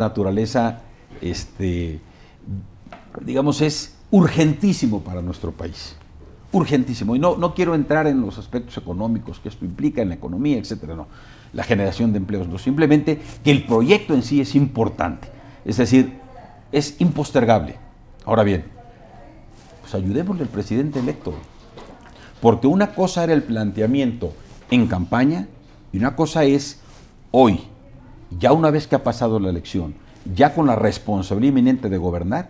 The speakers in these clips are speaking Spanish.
naturaleza, digamos, es urgentísimo para nuestro país. Urgentísimo. Y no quiero entrar en los aspectos económicos que esto implica, en la economía, etcétera, no. La generación de empleos, no. Simplemente que el proyecto en sí es importante. Es decir, es impostergable. Ahora bien, pues ayudémosle al presidente electo. Porque una cosa era el planteamiento en campaña y una cosa es hoy, ya una vez que ha pasado la elección, ya con la responsabilidad inminente de gobernar,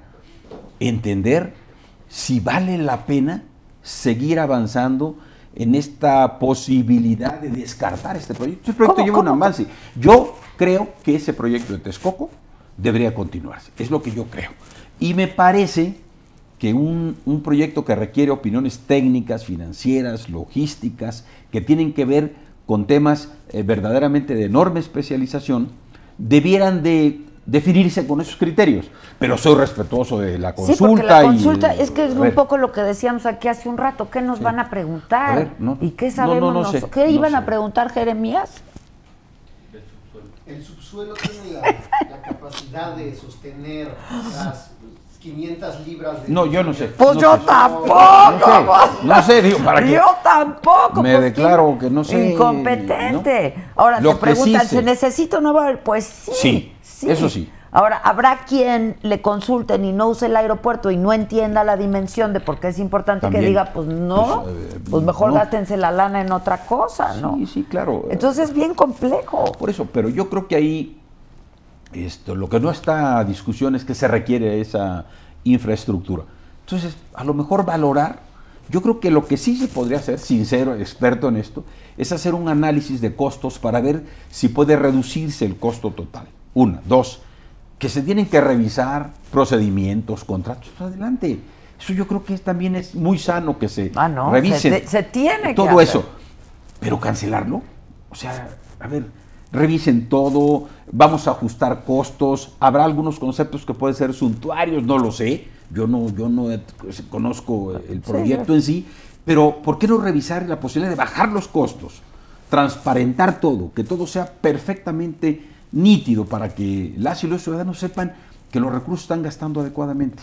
entender si vale la pena seguir avanzando en esta posibilidad de descartar este proyecto. Este proyecto lleva un avance. Yo creo que ese proyecto de Texcoco debería continuarse, es lo que yo creo. Y me parece que un proyecto que requiere opiniones técnicas, financieras, logísticas, que tienen que ver con temas verdaderamente de enorme especialización, debieran de definirse con esos criterios, pero soy respetuoso de la consulta. Sí, porque la consulta es que es un poco lo que decíamos aquí hace un rato, ¿qué nos sí. van a preguntar? A ver, no, ¿y qué sabemos? No sé, ¿qué iban a preguntar, Jeremías? El subsuelo tiene la capacidad de sostener las 500 libras de... No, yo no sé. Pues no yo sé. tampoco. No sé, digo, ¿para qué? Yo tampoco. Me declaro que no sé. Incompetente. ¿No? Ahora, te preguntan, ¿se necesita o no va a haber? Pues sí. Sí. Sí. Eso sí. Ahora, habrá quien le consulten y no use el aeropuerto y no entienda la dimensión de por qué es importante. También, que diga, pues no, pues mejor no. Gástense la lana en otra cosa, ¿no? Sí, sí, claro. Entonces es bien complejo. Por eso, pero yo creo que ahí lo que no está a discusión es que se requiere esa infraestructura. Entonces, a lo mejor valorar, yo creo que lo que sí se podría hacer, sincero, experto en esto, es hacer un análisis de costos para ver si puede reducirse el costo total. Una, dos, que se tienen que revisar procedimientos, contratos, adelante. Eso yo creo que también es muy sano que se revisen. Se tiene todo que eso. Pero cancelarlo, o sea, a ver, revisen todo, vamos a ajustar costos, habrá algunos conceptos que pueden ser suntuarios, no lo sé, yo no conozco el proyecto en sí, pero ¿por qué no revisar la posibilidad de bajar los costos? Transparentar todo, que todo sea perfectamente nítido para que las y los ciudadanos sepan que los recursos están gastando adecuadamente.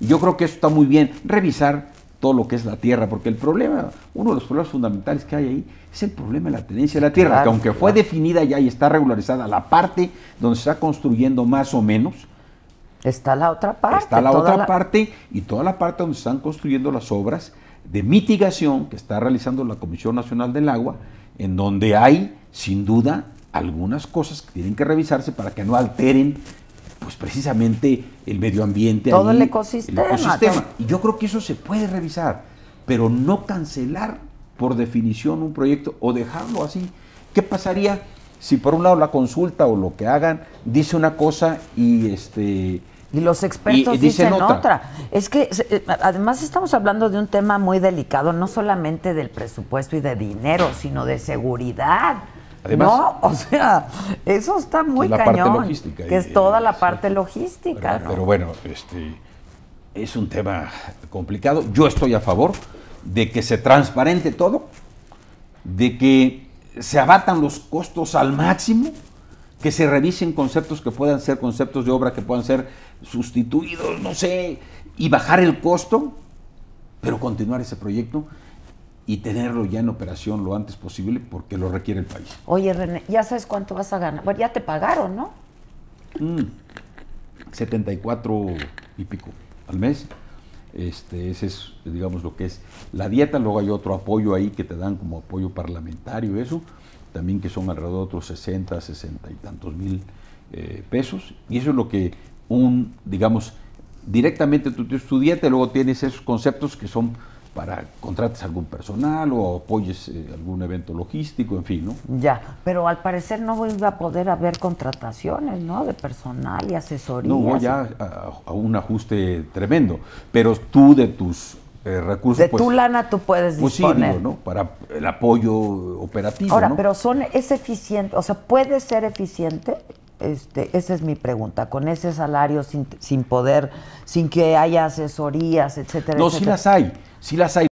Y yo creo que eso está muy bien, revisar todo lo que es la tierra, porque el problema, uno de los problemas fundamentales que hay ahí, es el problema de la tenencia de la tierra, que aunque fue definida ya y está regularizada la parte donde se está construyendo más o menos, está la otra parte. Está la otra parte y toda la parte donde se están construyendo las obras de mitigación que está realizando la Comisión Nacional del Agua, en donde hay, sin duda, algunas cosas que tienen que revisarse para que no alteren, pues precisamente el medio ambiente. Todo ahí, el ecosistema. El ecosistema. Y yo creo que eso se puede revisar, pero no cancelar por definición un proyecto o dejarlo así. ¿Qué pasaría si por un lado la consulta o lo que hagan dice una cosa y y los expertos dicen otra? Es que además estamos hablando de un tema muy delicado, no solamente del presupuesto y de dinero, sino de seguridad. Además, no, o sea, eso está muy cañón, que es toda la parte logística. Pero bueno, es un tema complicado. Yo estoy a favor de que se transparente todo, de que se abatan los costos al máximo, que se revisen conceptos que puedan ser conceptos de obra que puedan ser sustituidos, no sé, y bajar el costo, pero continuar ese proyecto y tenerlo ya en operación lo antes posible porque lo requiere el país. Oye, René, ¿ya sabes cuánto vas a ganar? Bueno, ya te pagaron, ¿no? 74 y pico al mes. Ese es, digamos, lo que es la dieta. Luego hay otro apoyo ahí que te dan como apoyo parlamentario, eso, también, que son alrededor de otros 60, 60 y tantos mil pesos. Y eso es lo que digamos, directamente tú tienes tu dieta y luego tienes esos conceptos que son para contrates algún personal o apoyes algún evento logístico, en fin, ¿no? Ya, pero al parecer no iba a poder haber contrataciones, ¿no?, de personal y asesoría. No, ya a un ajuste tremendo, pero tú de tus recursos... De tu lana tú puedes disponer. Pues sí, ¿no?, para el apoyo operativo. Ahora, ¿no?, pero ¿es eficiente? O sea, ¿puede ser eficiente? Esa es mi pregunta, con ese salario, sin que haya asesorías, etcétera. No, etcétera. Sí las hay.